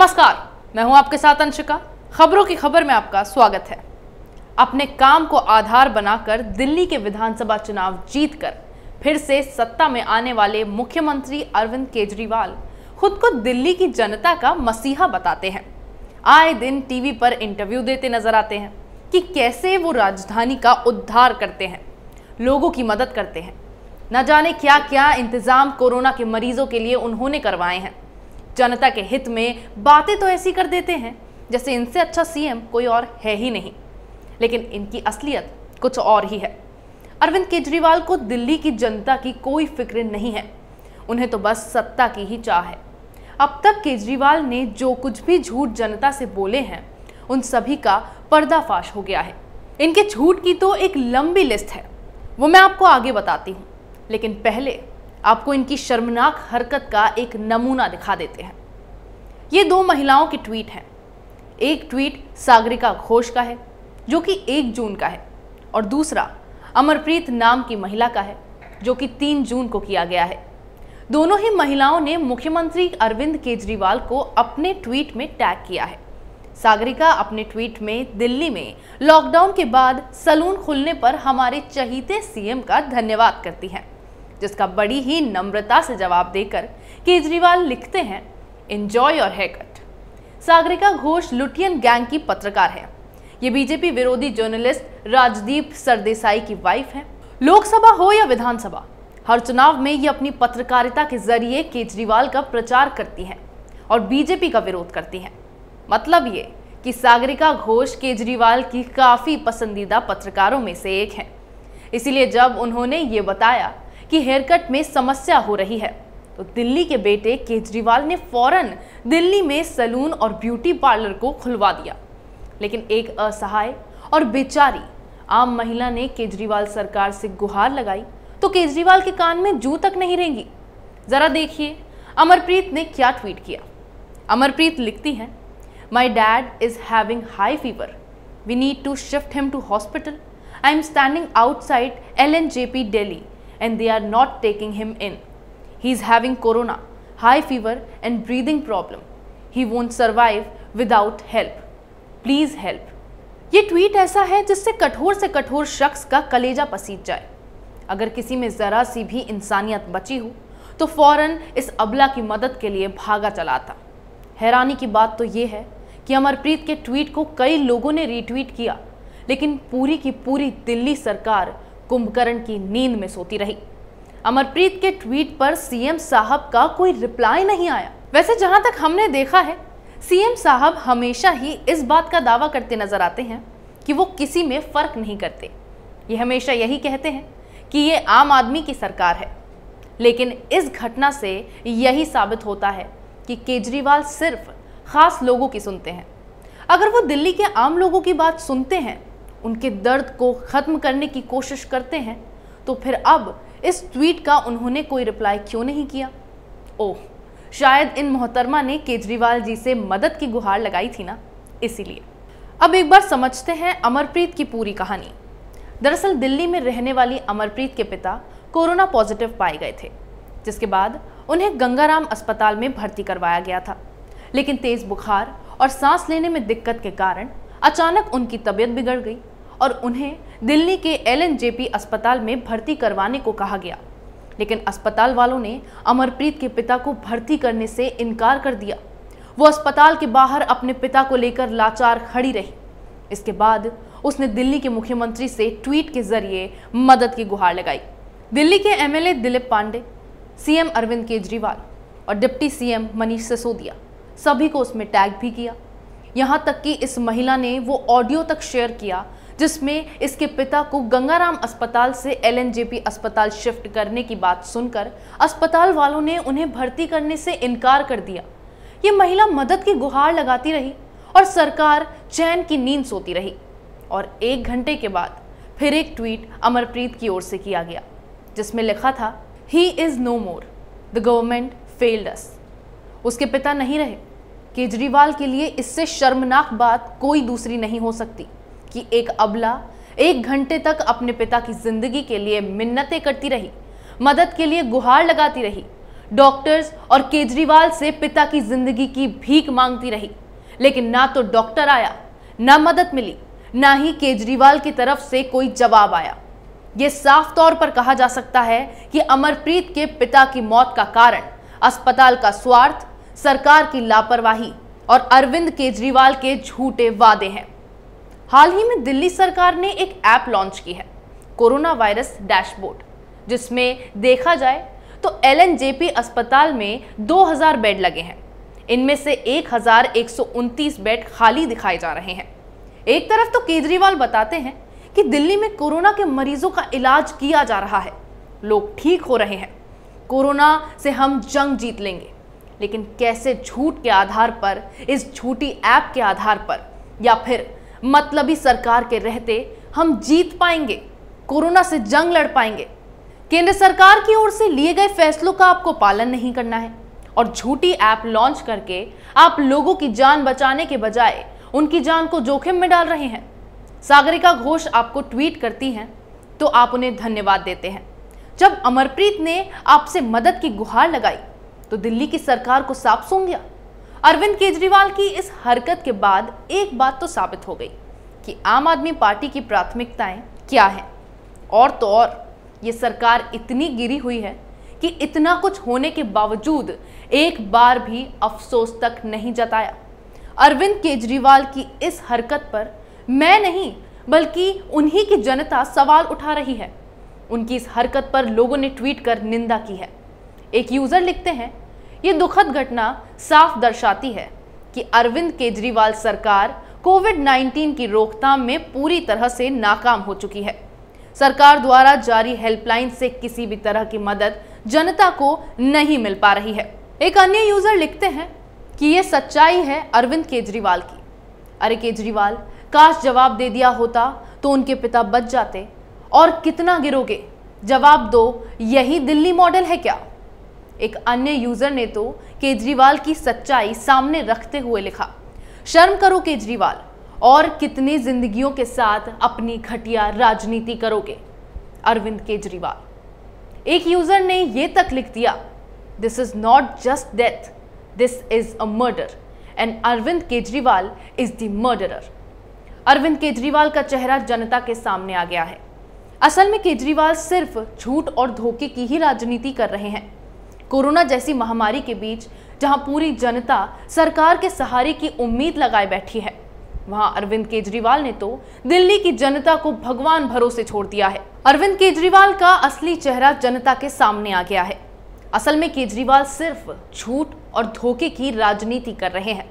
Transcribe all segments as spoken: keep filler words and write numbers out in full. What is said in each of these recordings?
नमस्कार, मैं हूं आपके साथ अंशिका। खबरों की खबर में आपका स्वागत है। अपने काम को आधार बनाकर दिल्ली के विधानसभा चुनाव जीतकर फिर से सत्ता में आने वाले मुख्यमंत्री अरविंद केजरीवाल खुद को दिल्ली की जनता का मसीहा बताते हैं। आए दिन टीवी पर इंटरव्यू देते नजर आते हैं कि कैसे वो राजधानी का उद्धार करते हैं, लोगों की मदद करते हैं। न जाने क्या क्या इंतजाम कोरोना के मरीजों के लिए उन्होंने करवाए हैं। जनता के हित में बातें तो ऐसी कर देते हैं जैसे इनसे अच्छा सीएम कोई और है ही नहीं, लेकिन इनकी असलियत कुछ और ही है। अरविंद केजरीवाल को दिल्ली की जनता की कोई फिक्र नहीं है, उन्हें तो बस सत्ता की ही चाह है। अब तक केजरीवाल ने जो कुछ भी झूठ जनता से बोले हैं उन सभी का पर्दाफाश हो गया है। इनके झूठ की तो एक लंबी लिस्ट है, वो मैं आपको आगे बताती हूँ, लेकिन पहले आपको इनकी शर्मनाक हरकत का एक नमूना दिखा देते हैं। ये दो महिलाओं की ट्वीट हैं। एक ट्वीट सागरिका घोष का है जो कि एक जून का है, और दूसरा अमरप्रीत नाम की महिला का है जो कि तीन जून को किया गया है। दोनों ही महिलाओं ने मुख्यमंत्री अरविंद केजरीवाल को अपने ट्वीट में टैग किया है। सागरिका अपने ट्वीट में दिल्ली में लॉकडाउन के बाद सलून खुलने पर हमारे चहीते सीएम का धन्यवाद करती हैं, जिसका बड़ी ही नम्रता से जवाब देकर केजरीवाल लिखते हैं, enjoy your haircut. Sagarika Ghosh Lutyens gang की पत्रकार है। ये बीजेपी विरोधी जर्नलिस्ट राजदीप सरदेसाई की वाइफ है। लोकसभा हो या विधानसभा, हर चुनाव में ये अपनी पत्रकारिता के जरिए केजरीवाल का प्रचार करती हैं और बीजेपी का विरोध करती हैं। मतलब ये कि सागरिका घोष केजरीवाल की काफी पसंदीदा पत्रकारों में से एक है। इसीलिए जब उन्होंने ये बताया कि हेयर कट में समस्या हो रही है तो दिल्ली के बेटे केजरीवाल ने फौरन दिल्ली में सलून और ब्यूटी पार्लर को खुलवा दिया, लेकिन एक असहाय और बेचारी आम महिला ने केजरीवाल सरकार से गुहार लगाई तो केजरीवाल के कान में जूं तक नहीं रेंगी। जरा देखिए अमरप्रीत ने क्या ट्वीट किया। अमरप्रीत लिखती हैं, my dad is having high fever, we need to shift him to hospital, I am standing outside L N J P Delhi and they are not taking him in. He is having corona, high fever and breathing problem. He won't survive without help. Please help. ये tweet ऐसा है जिससे कठोर से कठोर शख्स का कलेजा पसीज जाए। अगर किसी में जरा सी भी इंसानियत बची हो तो फौरन इस अबला की मदद के लिए भागा चला आता। हैरानी की बात तो ये है कि अमरप्रीत के ट्वीट को कई लोगों ने रीट्वीट किया, लेकिन पूरी की पूरी दिल्ली सरकार कुंभकर्ण की नींद में सोती रही। अमरप्रीत के ट्वीट पर सीएम साहब का कोई रिप्लाई नहीं आया। वैसे जहां तक हमने देखा है, सीएम साहब हमेशा ही इस बात का दावा करते नजर आते हैं कि वो किसी में फर्क नहीं करते। ये हमेशा यही कहते हैं कि ये आम आदमी की सरकार है, लेकिन इस घटना से यही साबित होता है कि केजरीवाल सिर्फ खास लोगों की सुनते हैं। अगर वो दिल्ली के आम लोगों की बात सुनते हैं, उनके दर्द को ख़त्म करने की कोशिश करते हैं, तो फिर अब इस ट्वीट का उन्होंने कोई रिप्लाई क्यों नहीं किया? ओह, शायद इन मोहतरमा ने केजरीवाल जी से मदद की गुहार लगाई थी ना, इसीलिए। अब एक बार समझते हैं अमरप्रीत की पूरी कहानी। दरअसल दिल्ली में रहने वाली अमरप्रीत के पिता कोरोना पॉजिटिव पाए गए थे, जिसके बाद उन्हें गंगाराम अस्पताल में भर्ती करवाया गया था, लेकिन तेज़ बुखार और सांस लेने में दिक्कत के कारण अचानक उनकी तबीयत बिगड़ गई और उन्हें दिल्ली के एल एन जे पी अस्पताल में भर्ती करवाने को कहा गया, लेकिन अस्पताल वालों ने अमरप्रीत के पिता को भर्ती करने से इनकार कर दिया। वो अस्पताल के बाहर अपने पिता को लेकर लाचार खड़ी रही। इसके बाद उसने दिल्ली के मुख्यमंत्री से ट्वीट के जरिए मदद की गुहार लगाई। दिल्ली के M L A Dilip Pandey, C M Arvind Kejriwal और deputy C M Manish Sisodia सभी को उसमें टैग भी किया। यहाँ तक कि इस महिला ने वो ऑडियो तक शेयर किया जिसमें इसके पिता को गंगाराम अस्पताल से एल एन जे पी अस्पताल शिफ्ट करने की बात सुनकर अस्पताल वालों ने उन्हें भर्ती करने से इनकार कर दिया। ये महिला मदद की गुहार लगाती रही और सरकार चैन की नींद सोती रही। और एक घंटे के बाद फिर एक ट्वीट अमरप्रीत की ओर से किया गया जिसमें लिखा था, he is no more, the government failed us. उसके पिता नहीं रहे। केजरीवाल के लिए इससे शर्मनाक बात कोई दूसरी नहीं हो सकती कि एक अबला एक घंटे तक अपने पिता की जिंदगी के लिए मिन्नतें करती रही, मदद के लिए गुहार लगाती रही, डॉक्टर्स और केजरीवाल से पिता की जिंदगी की भीख मांगती रही, लेकिन ना तो डॉक्टर आया, ना मदद मिली, ना ही केजरीवाल की तरफ से कोई जवाब आया। यह साफ तौर पर कहा जा सकता है कि अमरप्रीत के पिता की मौत का कारण अस्पताल का स्वार्थ, सरकार की लापरवाही और अरविंद केजरीवाल के झूठे वादे हैं। हाल ही में दिल्ली सरकार ने एक ऐप लॉन्च की है, कोरोना वायरस डैशबोर्ड, जिसमें देखा जाए तो एलएनजेपी अस्पताल में दो हज़ार बेड लगे हैं। इनमें से एक हज़ार एक सौ उनतीस बेड खाली दिखाए जा रहे हैं। एक तरफ तो केजरीवाल बताते हैं कि दिल्ली में कोरोना के मरीजों का इलाज किया जा रहा है, लोग ठीक हो रहे हैं, कोरोना से हम जंग जीत लेंगे, लेकिन कैसे झूठ के आधार पर, इस झूठी ऐप के आधार पर या फिर मतलबी सरकार के रहते हम जीत पाएंगे, कोरोना से जंग लड़ पाएंगे। केंद्र सरकार की ओर से लिए गए फैसलों का आपको पालन नहीं करना है और झूठी ऐप लॉन्च करके आप लोगों की जान बचाने के बजाय उनकी जान को जोखिम में डाल रहे हैं। सागरिका घोष आपको ट्वीट करती हैं तो आप उन्हें धन्यवाद देते हैं। जब अमरप्रीत ने आपसे मदद की गुहार लगाई तो दिल्ली की सरकार को सांप सूंघ गया। अरविंद केजरीवाल की इस हरकत के बाद एक बात तो साबित हो गई कि आम आदमी पार्टी की प्राथमिकताएं क्या हैं। और तो और ये सरकार इतनी गिरी हुई है कि इतना कुछ होने के बावजूद एक बार भी अफसोस तक नहीं जताया। अरविंद केजरीवाल की इस हरकत पर मैं नहीं बल्कि उन्हीं की जनता सवाल उठा रही है। उनकी इस हरकत पर लोगों ने ट्वीट कर निंदा की है। एक यूजर लिखते हैं, ये दुखद घटना साफ दर्शाती है कि अरविंद केजरीवाल सरकार कोविड उन्नीस की रोकथाम में पूरी तरह से नाकाम हो चुकी है। सरकार द्वारा जारी हेल्पलाइन से किसी भी तरह की मदद जनता को नहीं मिल पा रही है। एक अन्य यूजर लिखते हैं कि ये सच्चाई है अरविंद केजरीवाल की। अरे केजरीवाल, काश जवाब दे दिया होता तो उनके पिता बच जाते। और कितना गिरोगे, जवाब दो, यही दिल्ली मॉडल है क्या? एक अन्य यूजर ने तो केजरीवाल की सच्चाई सामने रखते हुए लिखा, शर्म करो केजरीवाल, और कितनी जिंदगियों के साथ अपनी घटिया राजनीति करोगे अरविंद केजरीवाल। एक यूजर ने यह तक लिख दिया, this is not just death, this is a murder and Arvind Kejriwal is the murderer. Arvind Kejriwal का चेहरा जनता के सामने आ गया है। असल में केजरीवाल सिर्फ झूठ और धोखे की ही राजनीति कर रहे हैं। कोरोना जैसी महामारी के बीच जहां पूरी जनता सरकार के सहारे की उम्मीद लगाए बैठी है, वहां अरविंद केजरीवाल ने तो दिल्ली की जनता को भगवान भरोसे छोड़ दिया है। अरविंद केजरीवाल का असली चेहरा जनता के सामने आ गया है। असल में केजरीवाल सिर्फ झूठ और धोखे की राजनीति कर रहे हैं।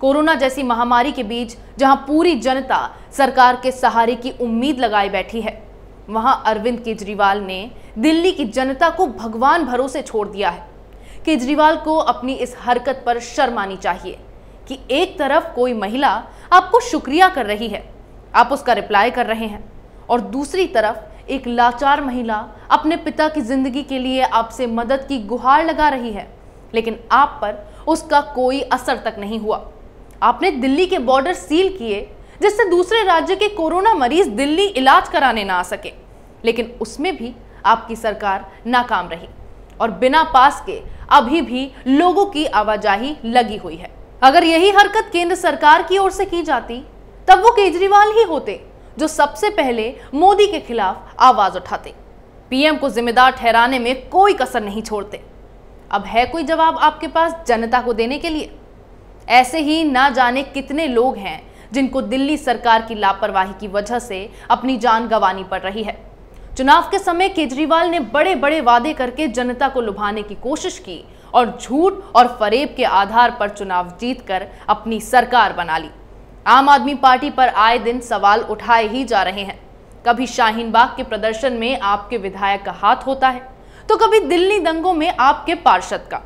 कोरोना जैसी महामारी के बीच जहां पूरी जनता सरकार के सहारे की उम्मीद लगाए बैठी है, वहां अरविंद केजरीवाल ने दिल्ली की जनता को भगवान भरोसे छोड़ दिया है। केजरीवाल को अपनी इस हरकत पर शर्म आनी चाहिए कि एक तरफ कोई महिला आपको शुक्रिया कर रही है, आप उसका रिप्लाई कर रहे हैं, और दूसरी तरफ एक लाचार महिला अपने पिता की जिंदगी के लिए आपसे मदद की गुहार लगा रही है, लेकिन आप पर उसका कोई असर तक नहीं हुआ। आपने दिल्ली के बॉर्डर सील किए जिससे दूसरे राज्य के कोरोना मरीज दिल्ली इलाज कराने ना आ सके, लेकिन उसमें भी आपकी सरकार नाकाम रही और बिना पास के अभी भी लोगों की आवाजाही लगी हुई है। अगर यही हरकत केंद्र सरकार की ओर से की जाती तब वो केजरीवाल ही होते जो सबसे पहले मोदी के खिलाफ आवाज उठाते, पीएम को जिम्मेदार ठहराने में कोई कसर नहीं छोड़ते। अब है कोई जवाब आपके पास जनता को देने के लिए? ऐसे ही ना जाने कितने लोग हैं जिनको दिल्ली सरकार की लापरवाही की वजह से अपनी जान गंवानी पड़ रही है। चुनाव के समय केजरीवाल ने बड़े बड़े वादे करके जनता को लुभाने की कोशिश की और झूठ और फरेब के आधार पर चुनाव जीतकर अपनी सरकार बना ली। आम आदमी पार्टी पर आए दिन सवाल उठाए ही जा रहे हैं। कभी शाहीन बाग के प्रदर्शन में आपके विधायक का हाथ होता है तो कभी दिल्ली दंगों में आपके पार्षद का,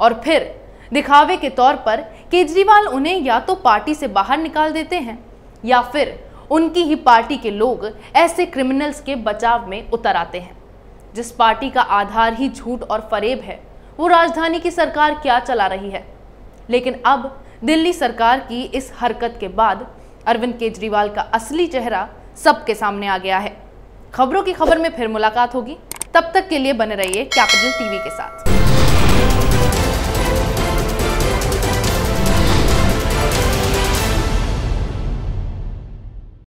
और फिर दिखावे के तौर पर केजरीवाल उन्हें या तो पार्टी से बाहर निकाल देते हैं या फिर उनकी ही पार्टी के लोग ऐसे क्रिमिनल्स के बचाव में उतर आते हैं। जिस पार्टी का आधार ही झूठ और फरेब है, वो राजधानी की सरकार क्या चला रही है? लेकिन अब दिल्ली सरकार की इस हरकत के बाद अरविंद केजरीवाल का असली चेहरा सबके सामने आ गया है। खबरों की खबर में फिर मुलाकात होगी, तब तक के लिए बने रहिए कैपिटल टीवी के साथ।